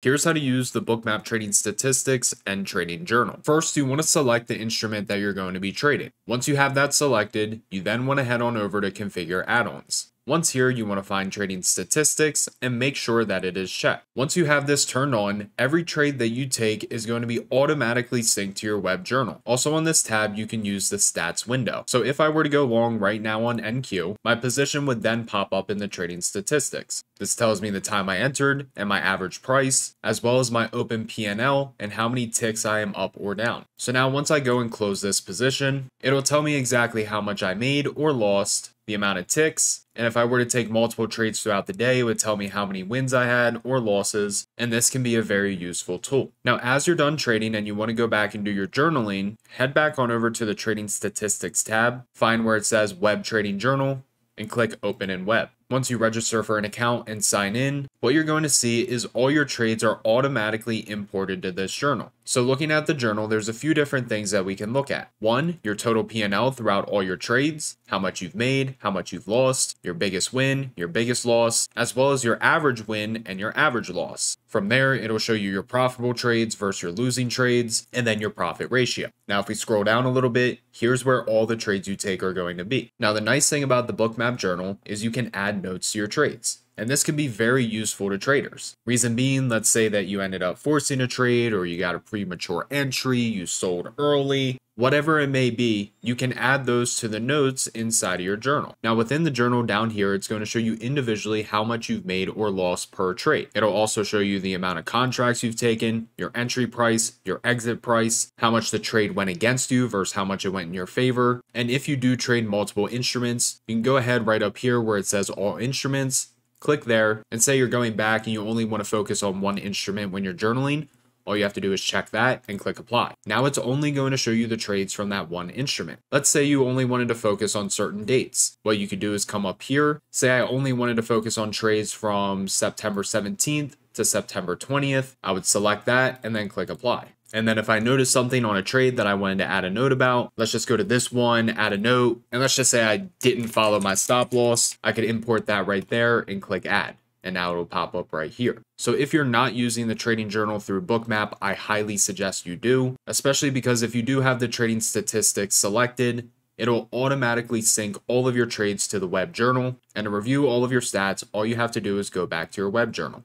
Here's how to use the Bookmap trading statistics and trading journal. First, you want to select the instrument that you're going to be trading. Once you have that selected, you then want to head on over to configure add-ons. Once here, you want to find trading statistics and make sure that it is checked. Once you have this turned on, every trade that you take is going to be automatically synced to your web journal. Also on this tab, you can use the stats window. So if I were to go long right now on NQ, my position would then pop up in the trading statistics. This tells me the time I entered and my average price, as well as my open PnL and how many ticks I am up or down. So now once I go and close this position, it'll tell me exactly how much I made or lost, the amount of ticks, and if I were to take multiple trades throughout the day, it would tell me how many wins I had or losses, and this can be a very useful tool. Now, as you're done trading and you want to go back and do your journaling, head back on over to the Trading Statistics tab, find where it says Web Trading Journal, and click Open in Web. Once you register for an account and sign in, what you're going to see is all your trades are automatically imported to this journal. So looking at the journal, there's a few different things that we can look at. One, your total PnL throughout all your trades, how much you've made, how much you've lost, your biggest win, your biggest loss, as well as your average win and your average loss. From there, it'll show you your profitable trades versus your losing trades, and then your profit ratio. Now, if we scroll down a little bit, here's where all the trades you take are going to be. Now, the nice thing about the Bookmap journal is you can add notes to your trades, and this can be very useful to traders. Reason being, let's say that you ended up forcing a trade, or you got a premature entry, you sold early, whatever it may be, you can add those to the notes inside of your journal. Now within the journal down here, it's going to show you individually how much you've made or lost per trade. It'll also show you the amount of contracts you've taken, your entry price, your exit price, how much the trade went against you versus how much it went in your favor. And if you do trade multiple instruments, you can go ahead right up here where it says all instruments, click there, and say you're going back and you only want to focus on one instrument when you're journaling. All you have to do is check that and click apply. Now it's only going to show you the trades from that one instrument. Let's say you only wanted to focus on certain dates. What you could do is come up here, say I only wanted to focus on trades from September 17th to September 20th. I would select that and then click apply. And then if I notice something on a trade that I wanted to add a note about, let's just go to this one, add a note, and let's just say I didn't follow my stop loss. I could import that right there and click add. And now it'll pop up right here. So if you're not using the trading journal through Bookmap, I highly suggest you do, especially because if you do have the trading statistics selected, it'll automatically sync all of your trades to the web journal. And to review all of your stats, all you have to do is go back to your web journal.